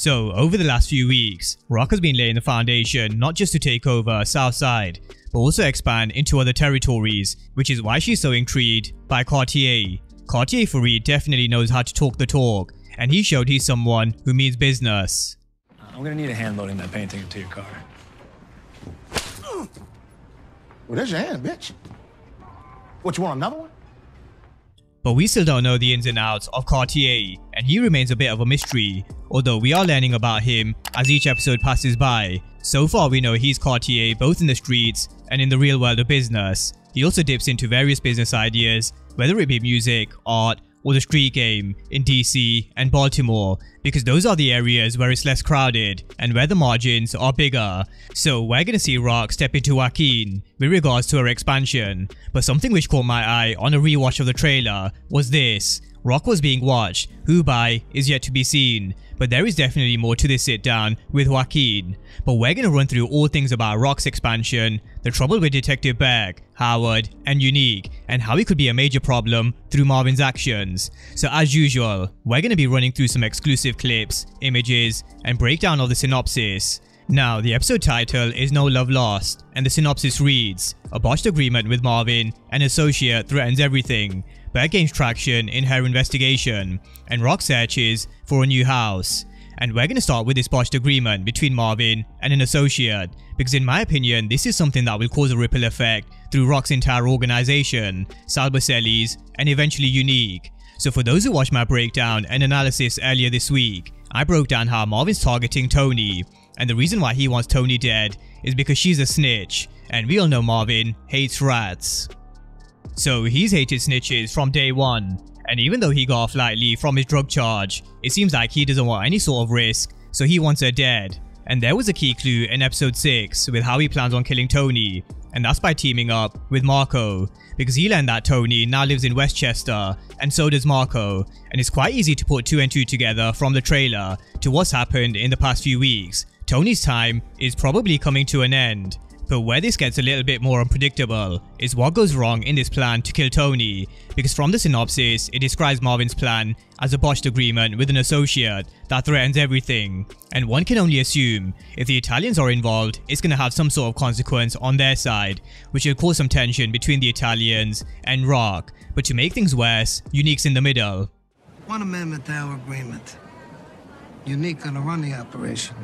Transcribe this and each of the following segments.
So over the last few weeks, Rock has been laying the foundation not just to take over Southside, but also expand into other territories, which is why she's so intrigued by Cartier. Cartier Farid definitely knows how to talk the talk, and he showed he's someone who means business. I'm gonna need a hand loading that painting into your car. Well, there's your hand, bitch. What, you want another one? But we still don't know the ins and outs of Cartier, and he remains a bit of a mystery, although we are learning about him as each episode passes by. So far we know he's Cartier both in the streets and in the real world of business. He also dips into various business ideas, whether it be music, art, or the street game in DC and Baltimore, because those are the areas where it's less crowded and where the margins are bigger. So we're gonna see Rock step into Joaquin with regards to her expansion, but something which caught my eye on a rewatch of the trailer was this. Rock was being watched, who by is yet to be seen, but there is definitely more to this sit down with Joaquin. But we're gonna run through all things about Rock's expansion, the trouble with Detective Beck, Howard, and Unique, and how it could be a major problem through Marvin's actions. So as usual, we're gonna be running through some exclusive clips, images, and breakdown of the synopsis. Now, the episode title is No Love Lost, and the synopsis reads, "A botched agreement with Marvin, an associate threatens everything. Beck gains traction in her investigation, and Rock searches for a new house." And we're gonna start with this botched agreement between Marvin and an associate, because in my opinion, this is something that will cause a ripple effect through Rock's entire organization, Salbercelli's, and eventually Unique. So for those who watched my breakdown and analysis earlier this week, I broke down how Marvin's targeting Tony, and the reason why he wants Tony dead is because she's a snitch, and we all know Marvin hates rats. So he's hated snitches from day one, and even though he got off lightly from his drug charge, it seems like he doesn't want any sort of risk, so he wants her dead. And there was a key clue in episode 6 with how he plans on killing Tony, and that's by teaming up with Marco, because he learned that Tony now lives in Westchester, and so does Marco, and it's quite easy to put 2 and 2 together from the trailer to what's happened in the past few weeks. Tony's time is probably coming to an end, but where this gets a little bit more unpredictable is what goes wrong in this plan to kill Tony, because from the synopsis, it describes Marvin's plan as a botched agreement with an associate that threatens everything, and one can only assume if the Italians are involved, it's gonna have some sort of consequence on their side, which will cause some tension between the Italians and Rock. But to make things worse, Unique's in the middle. "One amendment to our agreement. Unique gonna run the operation.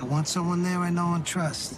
I want someone there I know and trust."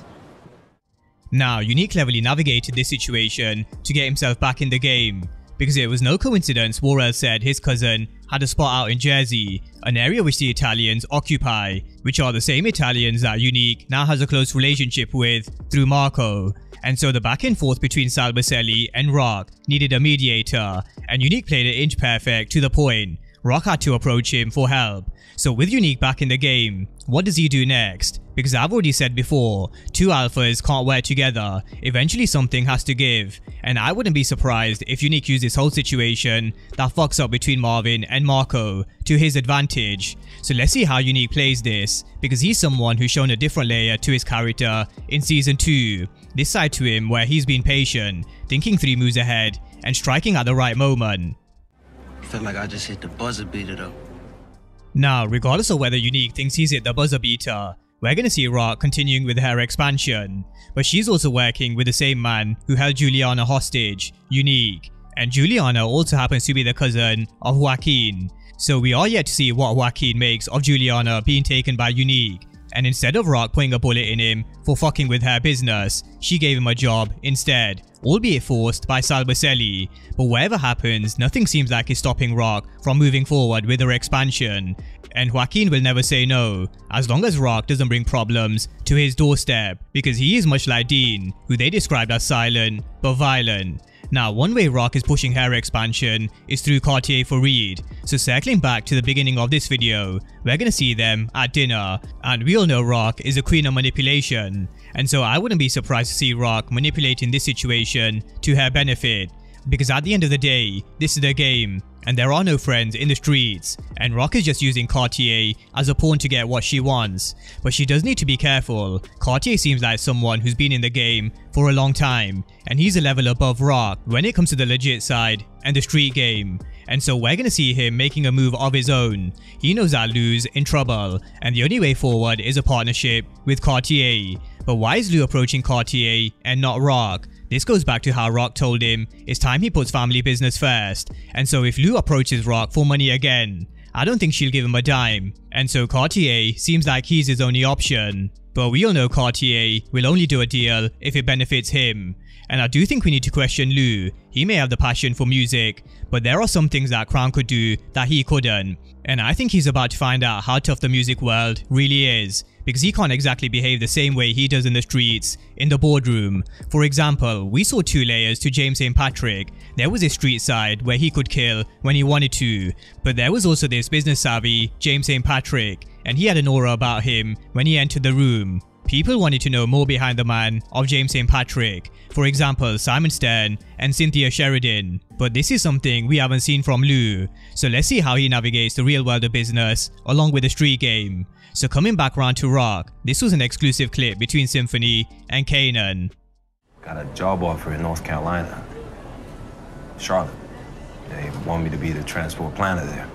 Now, Unique cleverly navigated this situation to get himself back in the game, because it was no coincidence Warrell said his cousin had a spot out in Jersey, an area which the Italians occupy, which are the same Italians that Unique now has a close relationship with through Marco. And so the back and forth between Salbercelli and Rock needed a mediator, and Unique played it inch perfect to the point. Rock had to approach him for help. So with Unique back in the game, what does he do next? Because I've already said before, two alphas can't work together, eventually something has to give, and I wouldn't be surprised if Unique used this whole situation that fucks up between Marvin and Marco to his advantage. So let's see how Unique plays this, because he's someone who's shown a different layer to his character in season 2, this side to him where he's been patient, thinking 3 moves ahead, and striking at the right moment. "Felt like I just hit the buzzer beater though." Now, regardless of whether Unique thinks he's hit the buzzer beater, we're gonna see Rock continuing with her expansion, but she's also working with the same man who held Juliana hostage, Unique, and Juliana also happens to be the cousin of Joaquin. So we are yet to see what Joaquin makes of Juliana being taken by Unique, and instead of Rock putting a bullet in him for fucking with her business, she gave him a job instead, albeit forced by Salbercelli. But whatever happens, nothing seems like it's stopping Rock from moving forward with her expansion, and Joaquin will never say no, as long as Rock doesn't bring problems to his doorstep, because he is much like Dean, who they described as silent but violent. Now, one way Rock is pushing her expansion is through Cartier Farid, so circling back to the beginning of this video, we're gonna see them at dinner, and we all know Rock is a queen of manipulation, and so I wouldn't be surprised to see Rock manipulating this situation to her benefit, because at the end of the day, this is a game, and there are no friends in the streets, and Rock is just using Cartier as a pawn to get what she wants. But she does need to be careful. Cartier seems like someone who's been in the game for a long time, and he's a level above Rock when it comes to the legit side and the street game. and so we're going to see him making a move of his own. He knows that Lou's in trouble, and the only way forward is a partnership with Cartier. But why is Lou approaching Cartier and not Rock? This goes back to how Rock told him it's time he puts family business first, and so if Lou approaches Rock for money again, I don't think she'll give him a dime, and so Cartier seems like he's his only option. But we all know Cartier will only do a deal if it benefits him, and I do think we need to question Lou. He may have the passion for music, but there are some things that Crown could do that he couldn't, and I think he's about to find out how tough the music world really is, because he can't exactly behave the same way he does in the streets, in the boardroom. For example, we saw two layers to James St Patrick. There was a street side where he could kill when he wanted to, but there was also this business savvy James St Patrick, and he had an aura about him when he entered the room. People wanted to know more behind the man of James St Patrick, for example Simon Stern and Cynthia Sheridan, but this is something we haven't seen from Lou, so let's see how he navigates the real world of business along with the street game. So coming back round to Rock, this was an exclusive clip between Symphony and Kanan. Got a job offer in North Carolina, Charlotte. They want me to be the transport planner there.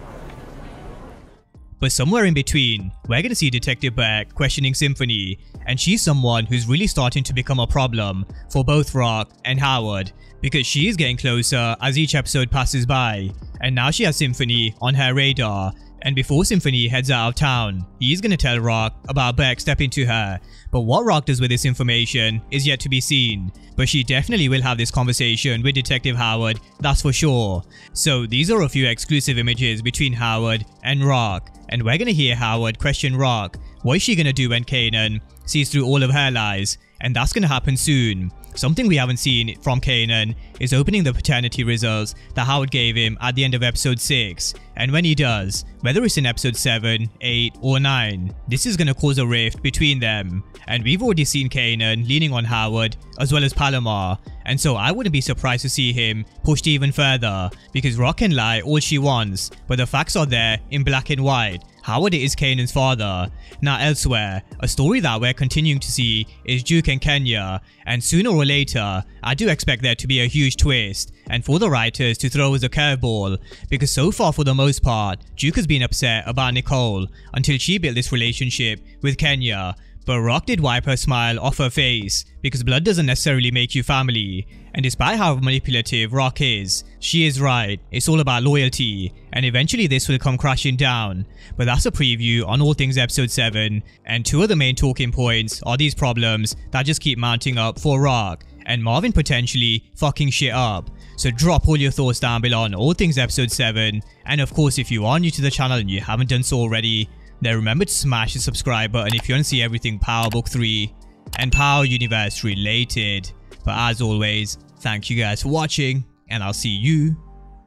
But somewhere in between, we're going to see Detective Beck questioning Symphony, and she's someone who's really starting to become a problem for both Rock and Howard, because she is getting closer as each episode passes by, and now she has Symphony on her radar. And before Symphony heads out of town, he's going to tell Rock about Beck stepping to her, but what Rock does with this information is yet to be seen, but she definitely will have this conversation with Detective Howard, that's for sure. So these are a few exclusive images between Howard and Rock, and we're going to hear Howard question Rock, what is she going to do when Kanan sees through all of her lies, and that's going to happen soon. Something we haven't seen from Kanan is opening the paternity results that Howard gave him at the end of episode 6, and when he does, whether it's in episode 7, 8 or 9, this is going to cause a rift between them, and we've already seen Kanan leaning on Howard as well as Palomar, and so I wouldn't be surprised to see him pushed even further, because Rock can lie all she wants, but the facts are there in black and white. Howard is Kanan's father. Now elsewhere, a story that we're continuing to see is Duke and Kenya, and sooner or later, I do expect there to be a huge twist, and for the writers to throw us a curveball, because so far for the most part, Duke has been upset about Nicole until she built this relationship with Kenya, but Rock did wipe her smile off her face, because blood doesn't necessarily make you family. And despite how manipulative Rock is, she is right, it's all about loyalty, and eventually this will come crashing down. But that's a preview on all things episode 7, and two of the main talking points are these problems that just keep mounting up for Rock, and Marvin potentially fucking shit up. So drop all your thoughts down below on all things episode 7, and of course if you are new to the channel and you haven't done so already, then remember to smash the subscribe button if you want to see everything Power Book 3 and Power Universe related. But as always, thank you guys for watching, and I'll see you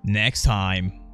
next time.